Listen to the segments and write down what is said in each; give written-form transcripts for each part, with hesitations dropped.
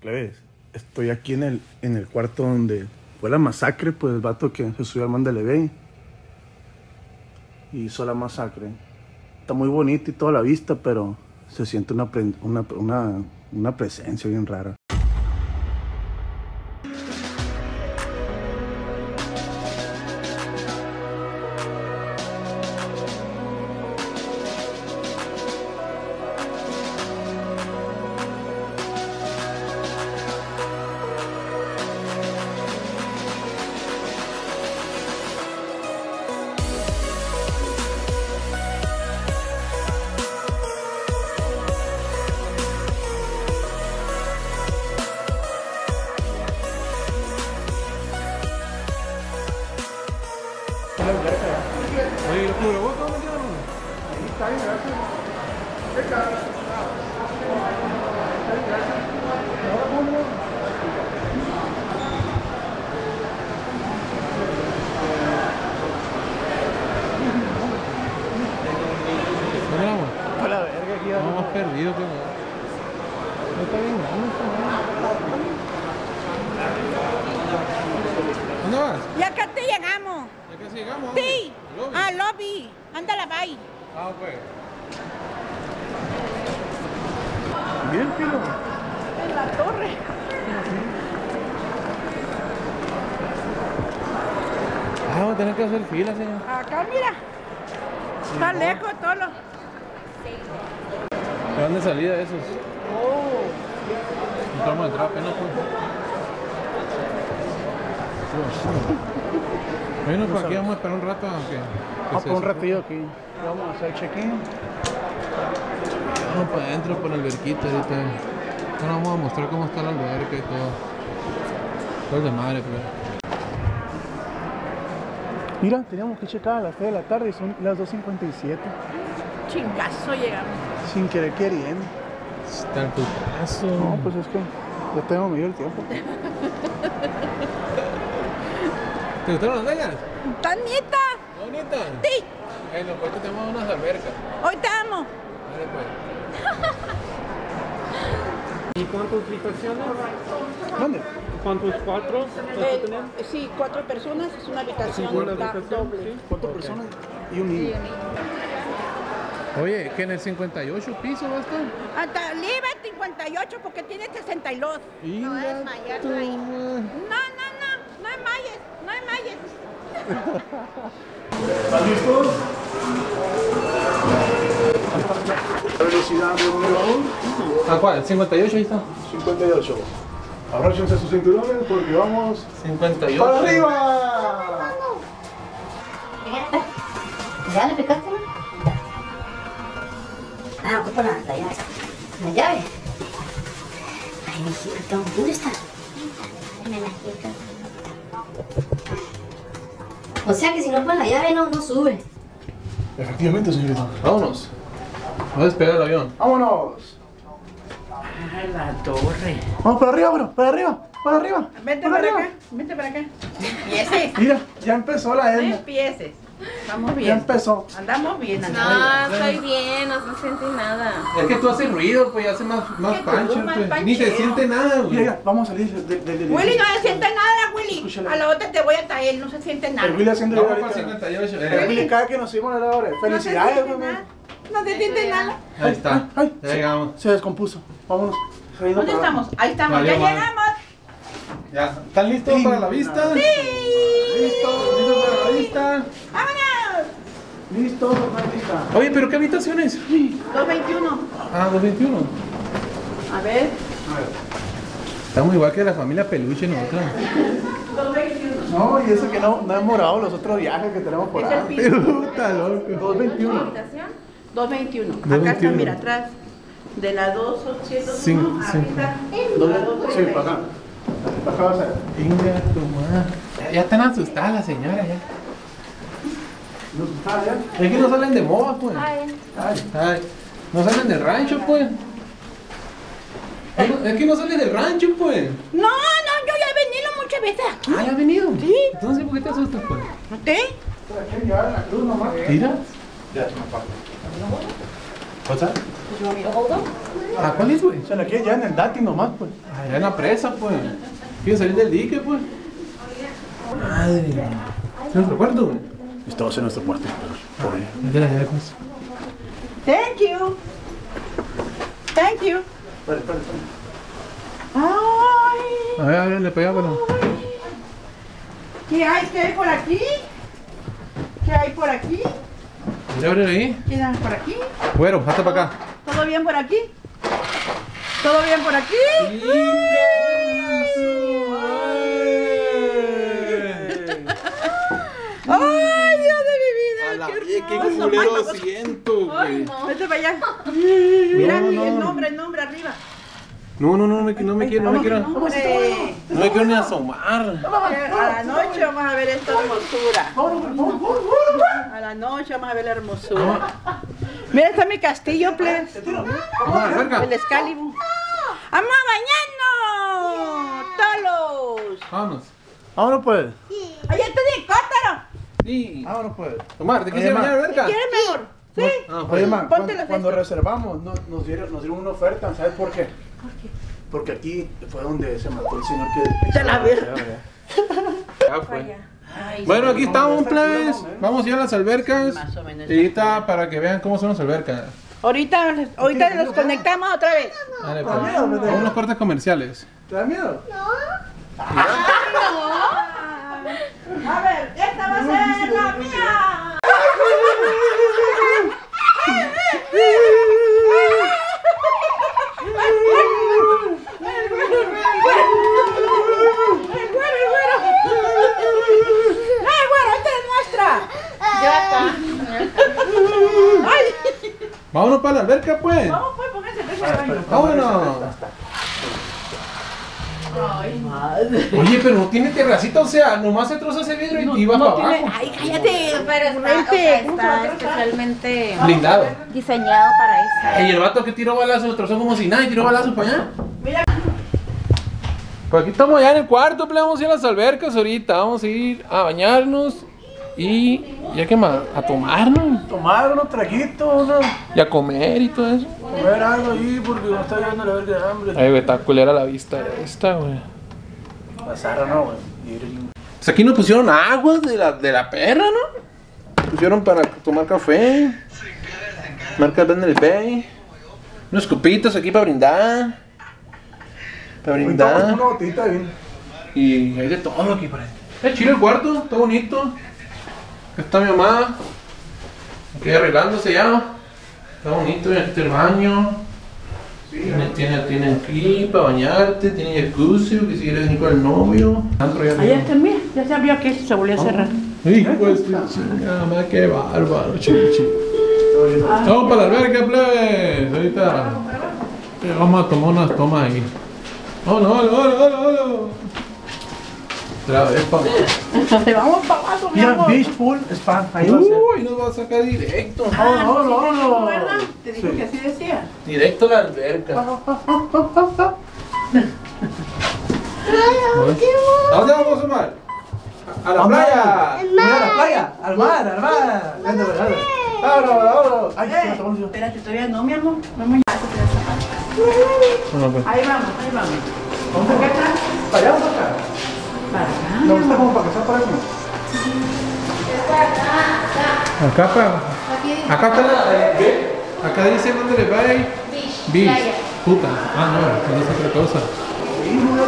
Claves, estoy aquí en el cuarto donde fue la masacre, pues el vato que se subió al Mandalay Bay y hizo la masacre. Está muy bonito y toda la vista, pero se siente una presencia bien rara. Oye, ¿cómo lo botas? Está bien, gracias. Hola, verga, aquí vamos. No hemos perdido, que no está bien grande. ¿Dónde vas? Ya casi llegamos. ¿Ya casi llegamos? Sí. Ah, lobby. Ándala, bye. Ah, ok. Bien, tío. En la torre. Ah, vamos a tener que hacer fila, señor. Acá, mira. Está lejos todo lo... ¿De dónde salida esos? Oh. Entramos de atrás, apenas bueno, pues aquí vamos a esperar un rato. Vamos por un ratillo aquí. Vamos a hacer check-in. Vamos para adentro, por el alberquito ahorita. Ahora vamos a mostrar cómo está la alberca y todo. Todo de madre, pero. Mira, teníamos que checar a las 3 de la tarde y son las 2:57. Chingazo llegamos. Sin querer queriendo. Está el putazo. No, pues es que ya tengo medio el tiempo. ¿Te gustaron las vegas? ¡Tan nietas! ¿Tan nietas? ¡Sí! Bueno, pues te tenemos unas albercas. ¡Hoy te amo! Vale, pues. ¿Y con tus habitaciones? ¿Dónde? ¿Con tus cuatro? Sí, 4 personas, es una habitación doble. ¿Sí? 4 personas y un niño. Oye, ¿que en el 58 piso va a estar? Hasta el IVA 58 porque tiene 62. Y no es mayor ahí. No hay mayas, no hay mayas. ¿Estás listo? La velocidad de un elevador. ¿A cuál? ¿58 ahí está? 58. Abróchense sus cinturones porque vamos... 58. ¡Para arriba! ¿Ya le picaste? Ah, ocupa la llave. ¿La llave? Ay, mi hijito, ¿dónde está? Me la quito. O sea que si no pones la llave no sube. Efectivamente, señorita. Vámonos. Voy a despegar el avión. Vámonos. A la torre. Vamos para arriba, bro. Para arriba. Para arriba. Vente para acá. Vente para acá. Empieces. Mira, ya empezó la Edna. Empieces. Vamos bien. Ya empezó. Andamos bien. No, estoy bien. No se siente nada. Es que tú haces ruido, pues. Hace más pancho. Ni se siente nada, güey. Mira, vamos a salir del... Willy, no se siente nada. A la otra te voy a traer, no se siente nada. El Willy haciendo no, el 58. El Willy cada que nos subimos a la hora. Felicidades, no se siente nada. Ahí está. Ay, ya llegamos. Se descompuso. Vámonos. ¿Dónde estamos? Ahí estamos. Vale, ya vale. Llegamos. Ya. ¿Están listos para la vista? Sí. Listos. Listos para la vista. Vámonos. Listos para la vista. Oye, pero ¿qué habitaciones? 221. Ah, 221. A ver. A ver. Estamos igual que la familia Peluche nosotros. No, y eso que no han morado los otros viajes que tenemos por ahí. Puta, loco. 221. 221. Acá está, mira, atrás. De la 281. Aquí está. Sí, para acá. Acá va a ser. Venga, tu madre. Ya están asustadas las señoras, ya. ¿No asustadas ya? Es que no salen de moda, pues. Ay. No salen del rancho, pues. Es que no sales del rancho, pues. No, yo ya he venido muchas veces. Ah, ¿ya has venido? Sí. Entonces, ¿por qué te asustas, pues? ¿No te? ¿Para qué llevar la cruz nomás? ¿Tira? Ya, es una parte. ¿Pasa? You want me to hold them? ¿A cuál es, güey? Se la quiere llevar en el dati nomás, pues. Allá en la presa, pues. Quiere salir del dique, pues. Madre. ¿Es nuestro cuarto, güey? Estamos en nuestro cuarto, pero... Por ahí. De las llaves. Thank you. Thank you. Espera, espera, espera. Ay. A ver, le pegaba con... ¿Qué hay? ¿Qué hay por aquí? ¿Qué hay por aquí? ¿Ya abrir ahí? ¿Qué hay por aquí? Bueno, hasta para acá. ¿Todo bien por aquí? ¿Todo bien por aquí? ¡Ay, Dios de mi vida! ¡Qué culero siento, güey! Vete para allá. Mira el nombre arriba. No me quiero ni asomar. A la noche vamos a ver esta hermosura. A la noche vamos a ver la hermosura. Mira, está mi castillo, please. El Excalibur. ¡Vamos a bañarnos! ¡Tolos! Vamos. Vámonos, pues. ¡Oye, tú de cótaro! Sí. Vámonos, pues. Omar, ¿te quieres bañar, verga? ¿Quieres, mejor? Sí. Oye, man, cuando reservamos nos dieron una oferta, ¿sabes por qué? ¿Por qué? Porque aquí fue donde se mató el señor que... ¡Ya la verga! Ya fue. Ay, bueno, aquí estamos, please. Vamos a ir a las albercas. Sí, más o menos. Y está para que vean cómo son las albercas. Ahorita nos conectamos otra vez. Dale, pues. Con unos cortes comerciales. ¿Te da miedo? No. Ay, no. A ver, esta va a ser la mía. Vámonos para la alberca, pues. Vamos, pues, pónganse el baño. Vámonos. Ay, madre. Oye, pero no tiene terracita, o sea, nomás se troza ese vidrio y va para abajo. Ay, cállate. Pero está especialmente blindado. Diseñado para eso. Y el vato que tiró balazos, lo trozó como si nada y tiró balazos para allá. Mira. Pues aquí estamos ya en el cuarto, pues, vamos a ir a las albercas ahorita. Vamos a ir a bañarnos. Y ya que más, a tomar unos traguitos, ¿no? Y a comer y todo eso. Comer algo ahí porque me está llegando la verga de hambre. Ay, güey, está culera la vista esta, güey. Pasara, ¿no, güey? Pues aquí nos pusieron aguas de la perra, ¿no? Pusieron para tomar café. Marca Mandalay Bay. Unos copitos aquí para brindar. Una botita, bien. Y hay de todo aquí, parece. Está chido el cuarto, está bonito. Está mi mamá, aquí arreglándose ya, está bonito, ya está el baño, tiene aquí para bañarte, tiene jacuzzi, que si quieres venir con el novio. Ahí está, mira, ya se abrió aquí, se volvió a cerrar. Hijo, pues, chingada, qué bárbaro, Vamos para la alberca, plebes, ahorita vamos a tomar unas tomas ahí. ¡Hola! Otra vez para abajo. Te vamos para abajo, mi amor. Beach pool, spa. Ahí va a ser. Uy, nos va a sacar directo. No. Te dije que así decía. Directo a la alberca. ¿A dónde vamos, Omar? A la playa. Mira, a la playa. Al mar. Vámonos. Ay, espérate, todavía no, mi amor. Vamos ya. Ahí vamos. ¿Vamos acá atrás? ¿Para allá o acá? No, está como para acá, para eso. Acá para... Acá está la... ¿Qué? Acá dice Mandalay Bay. Beach. Puta. Ah, no, no es otra cosa. ¡Mira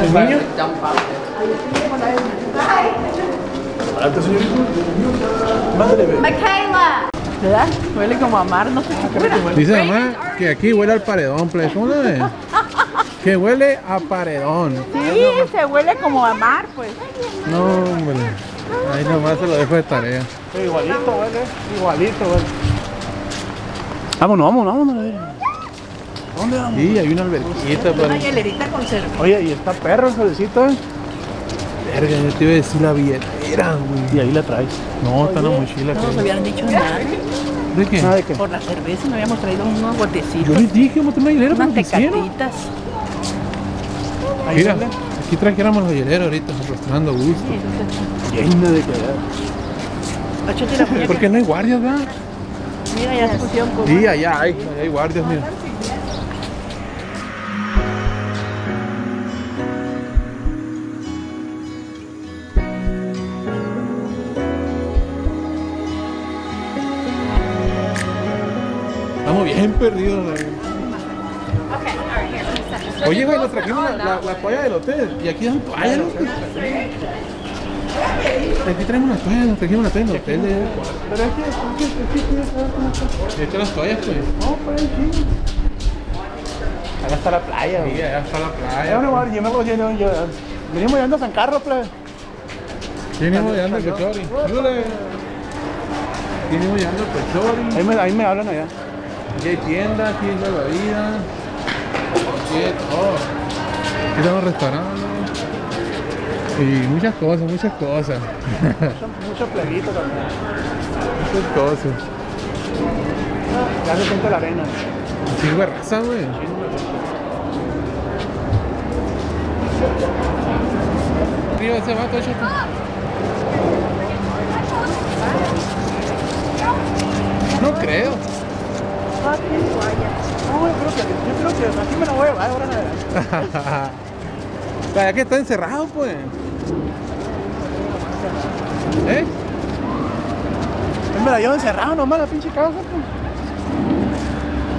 el perro! ¿El niño? ¿Alta, señorita? Mándale, ve. ¡Micaela! ¿Verdad? Huele como a mar, no sé qué huele. Dice mamá que aquí huele al paredón, please. ¿Cómo lo ves? Que huele a paredón. Sí, se huele como a mar, pues. No, hombre. Ahí nomás se lo dejo de tarea. Igualito huele. Vámonos. A ver. ¿Dónde vamos? Sí, hay una alberquita. Una hielerita con cerveza. Oye, y está perro, solicito, ¿eh? Verga, yo te iba a decir la billetera, güey. Y ahí la traes. No, está en la mochila. No nos habían dicho nada. ¿De qué? ¿Nada de qué? Por la cerveza nos habíamos traído unos guatecitos. Yo les dije, monté una hilera, pero no quisieron. Unas tecatitas. Mira, Aquí trajéramos los hieleros ahorita, arrastrando a gusto. Sí, llena de cagada. ¿Por qué no hay guardias, verdad? Mira, ya se pusieron con... Sí, allá hay guardias, mira. Estamos bien perdidos, güey. Oye, güey, nos trajimos la toalla del hotel. Y aquí dan toallas, ¿no? Aquí traemos una toalla, nos trajimos una toalla del hotel. Pero aquí están las toallas, pues. No, por ahí sí. Allá está la playa, güey. Sí, allá está la playa. Ahora, yo me voy a... Venimos llegando a San Carlos, plebe. Venimos llegando a Pechori. Venimos llegando a Pechori. Ahí me hablan allá. Aquí hay tiendas, aquí hay nueva vida. Aquí estamos restaurando y muchas cosas. Muchos pleguitos también. Muchas cosas. Ya se siente la arena. Sirve raza, güey. Tío, ese vato, échate. No creo. No, yo creo que aquí me lo voy a llevar ahora en adelante. Ya que está encerrado, pues. ¿Eh? Me la llevo encerrado nomás la pinche casa, pues.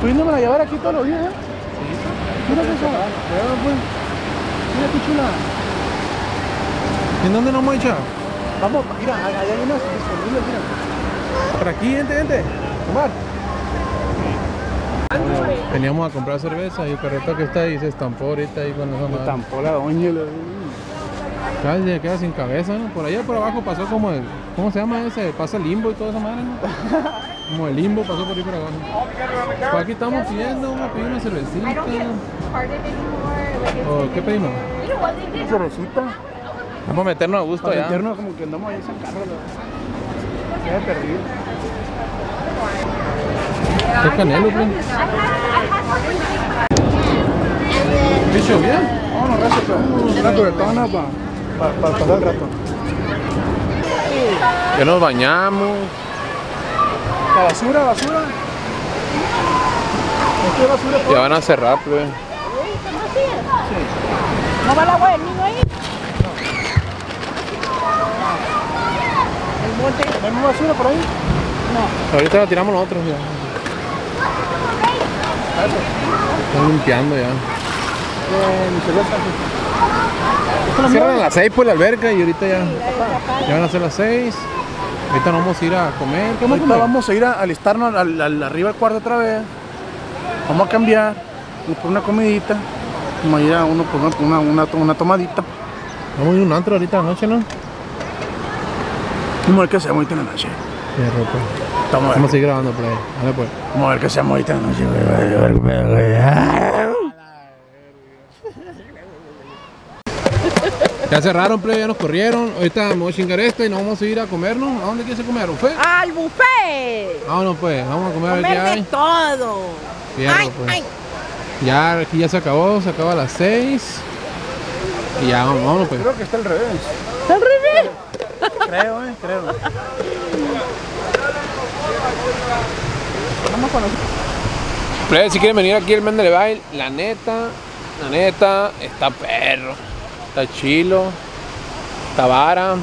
Pudiéndomela llevar aquí todos los días, ¿eh? Sí. Mira que eso. Pues. Mira qué chula. ¿En dónde nos hemos echado? Vamos, mira, allá hay unas disponibles, mira. Por aquí, gente. Omar. Teníamos a comprar cerveza y el perrito que está ahí se estampó ahorita ahí con esa madre. Se estampó la doña. Casi queda sin cabeza, ¿no? Por allá por abajo pasó como el... ¿Cómo se llama ese? Pasa el limbo y toda esa madre, ¿no? Como el limbo pasó por ahí por abajo. Pues aquí estamos pidiendo, vamos a pedir una cervecita. ¿O qué pedimos? Una cervecita. Vamos a meternos a gusto allá. Meternos como que andamos ahí en San Carlos. Ya he perdido. ¿Qué canelo, güey? ¿Bicho bien? Oh, no, gracias, un rato de tona para pasar el rato. Ya nos bañamos. ¿La basura? ¿Qué basura? Ya van a cerrar, güey. Sí. ¿No va el agua del niño ahí? No. ¿El monte? ¿Tenemos basura por ahí? No. Ahorita la tiramos nosotros ya. Están limpiando ya. Cierran a las 6 por la alberca y ahorita ya van a ser las 6. Ahorita nos vamos a ir a comer. Ahorita vamos a ir a alistarnos arriba al cuarto otra vez. Vamos a cambiar por una comidita. Vamos a ir a uno por una tomadita. Vamos a ir a un antro ahorita en la noche, ¿no? Vamos a ver qué hacemos ahorita en la noche. Vamos a seguir grabando por ahí. Vale, pues. Vamos a ver qué hacemos ahorita en la noche, güey. Ya cerraron, play, ya nos corrieron. Ahorita vamos a chingar esta y nos vamos a ir a comernos. ¿A dónde quieres comer? ¿Al buffet? ¡Al buffet! Vámonos, pues. Vamos a comer a ver qué hay. Todo. Fierro, ay, pues. Ay. Ya, aquí ya se acabó a las 6. Y ya, vámonos, pues. Creo que está al revés. ¿Está al revés? Creo. Pero si quieren venir aquí al Mandalay Bay, la neta, está perro, está chilo, está vara,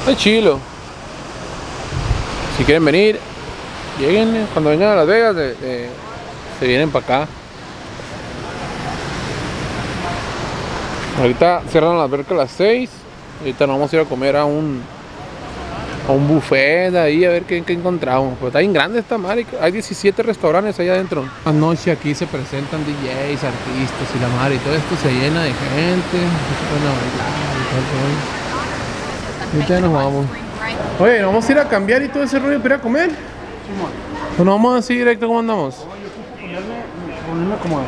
está chilo. Si quieren venir, lleguen, cuando vengan a Las Vegas se vienen para acá. Ahorita cierran la alberca a las 6, ahorita nos vamos a ir a comer a un buffet de ahí a ver qué encontramos. Pero está bien grande esta madre, hay 17 restaurantes allá adentro. Anoche aquí se presentan DJs, artistas y la madre, y todo esto se llena de gente. Y ya nos vamos. Oye, nos vamos a ir a cambiar y todo ese rollo para ir a comer. ¿O nos vamos así directo como andamos? Ponerme como...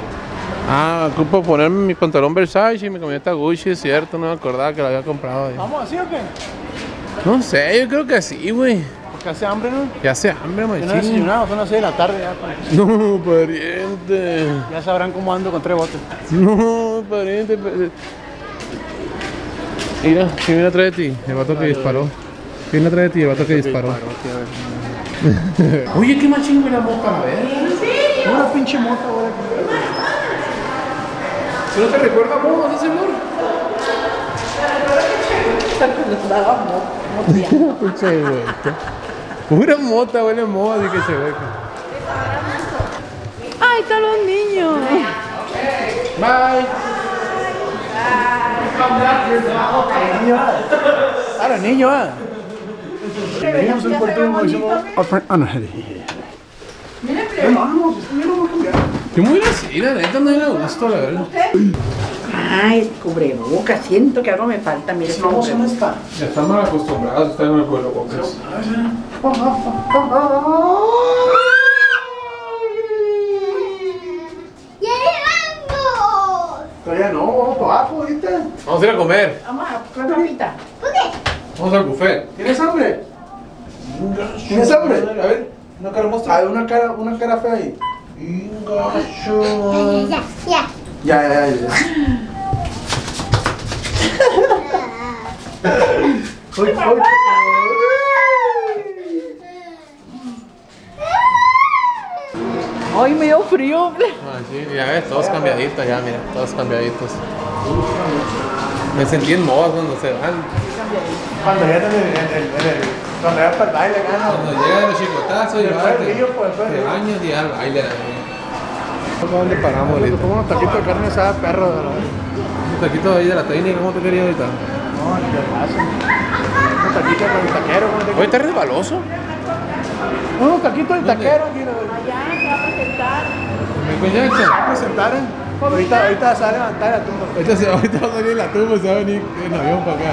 Ah, ocupo ponerme mi pantalón Versace y mi camioneta Gucci, es cierto, no me acordaba que la había comprado ahí. ¿Vamos así o qué? No sé, yo creo que sí, güey. ¿Qué hace hambre, no? Ya hace hambre, man. Yo no he desayunado, son las 6 de la tarde ya. No, pariente. Ya sabrán cómo ando con 3 botes. No, pariente. Mira, si viene atrás de ti, el vato que disparó. Viene atrás de ti, el vato que disparó. Oye, qué machín me la mota, a ver. Sí, una pinche mota, ahora. ¿Tú no te recuerdas a vos, ese amor? Pura mota huele moda, así que se ve. Ay, están los niños. Bye. Ahora niño, ah. Tenemos un puerto de yo me voy a ir a la neta, no era gusto, la verdad. Ay, cubrebocas, siento que ahora me falta, mire. Sí, ¿cómo no está? Ya están mal acostumbrados, ustedes no cubrebocas. ¡Ya llegamos! Todavía no, vamos para abajo ahorita. Vamos a ir a comer. Vamos a comer papita. Vamos al buffet. ¿Tienes hambre? ¿Tienes hambre? A ver, una cara mostra. A ver, una cara fea ahí. ¡Ingacho! Ya. Ay, me dio frío. Ah, sí, ya ves, todos cambiaditos ya, mira, todos cambiaditos. Me sentí en moda cuando se van. Cuando ya para el baile, gana. Cuando llegan los chicotazos y de baños y al baile. ¿Dónde paramos ahorita? Como unos taquitos de carne asada, perro. Un taquito ahí de la técnica, ¿cómo te querías ahorita? No, ni de paso. Un taquito con el taquero. Oye, ¿está resbaloso? No, un taquito del taquero. Allá se va a presentar. ¿Me va a presentar? Ahorita se va a levantar la tumba. Ahorita va a salir la tumba y se va a venir en avión para acá.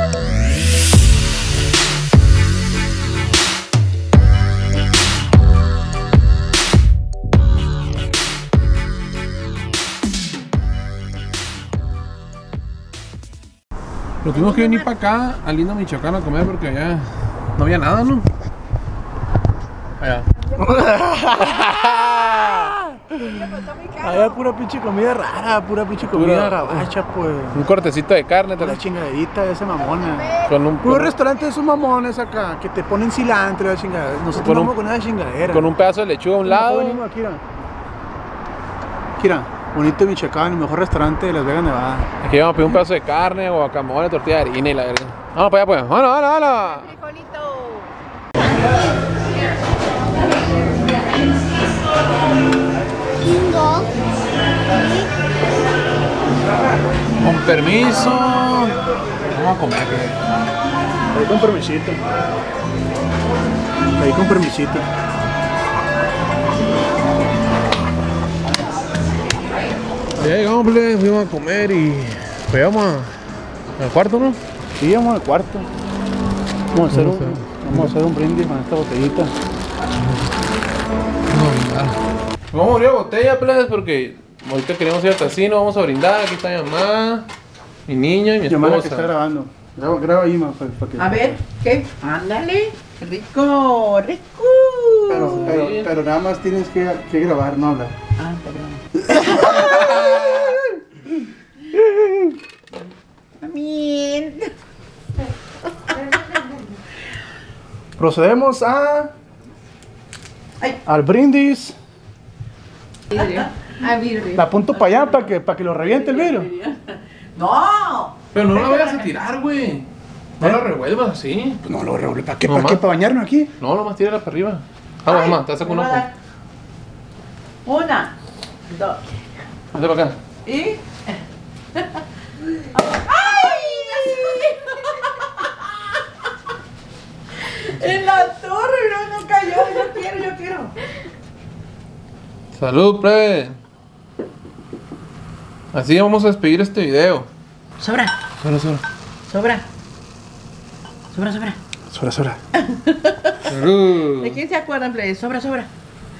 Lo tuvimos que venir para acá, al lindo Michoacán, a comer porque allá no había nada, ¿no? Allá. Había pura pinche comida rara, pura pinche comida rabacha, pues. Un cortecito de carne, la chingadita de ese mamona. Con un puro restaurante de esos mamones acá, que te ponen cilantro y la chingadera. Nosotros vamos con una chingadera. Con un pedazo de lechuga a un lado. Kira, bonito Michoacán, el mejor restaurante de Las Vegas, Nevada. Aquí vamos a pedir un pedazo de carne, guacamole, tortilla de harina y la verga. Vamos para allá, pues. ¡Hola! Con permiso, vamos a comer. Ahí con permisito. Ahí con permisito. Ya llegamos, fuimos a comer y pegamos al cuarto, ¿no? Sí, vamos al cuarto. Vamos a hacer un brindis con esta botellita. Vamos a abrir la botella, plebes, porque ahorita queremos ir al casino, vamos a brindar. Aquí está mi mamá, mi niño y mi esposa. Mi mamá que está grabando. Graba ahí, mamá, para que... A ver, ¿qué? Ándale, rico, rico. Pero nada más tienes que grabar, no hablar. Ah, perdón. Amén. Procedemos al brindis. La apunto para allá para que lo reviente el vidrio. No. Pero no lo vayas a tirar, güey. No lo revuelvas así. No lo revuelvas. ¿Para qué? ¿Para qué? ¿Para bañarnos aquí? No, nomás tírala para arriba. Vamos, mamá, te vas a sacar un ojo. Una, dos. Vete para acá. Y. ¡Ay! En la torre, no cayó. Yo quiero. Salud, plebe. Así vamos a despedir este video. Sobra. Sobra, sobra. Sobra. Sobra, sobra. Sobra, sobra. Salud. ¿De quién se acuerdan, plebe? Sobra, sobra.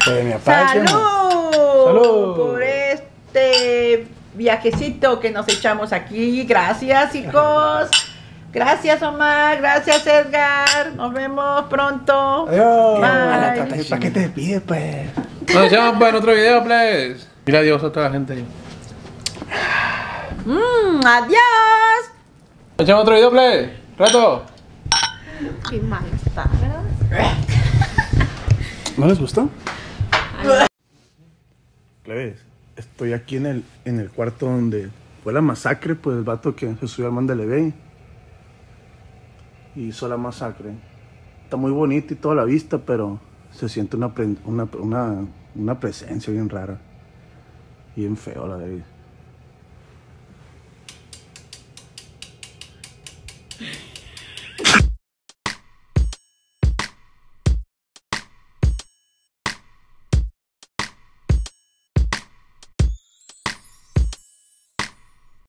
Pues mi papá. Salud. Salud. Por este viajecito que nos echamos aquí. Gracias, hijos. Gracias, Omar. Gracias, Edgar. Nos vemos pronto. Adiós. Bye. ¿Para qué te despides, pues? Nos vemos para otro video, please. Mira, adiós a toda la gente. Adiós. Nos vemos otro video, please. Rato. Qué mal está, ¿verdad? ¿No les gustó? Plebes, estoy aquí en el cuarto donde fue la masacre, pues el vato que se subió al Mandalay Bay y hizo la masacre. Está muy bonito y toda la vista, pero se siente una presencia bien rara. Bien feo, la verdad.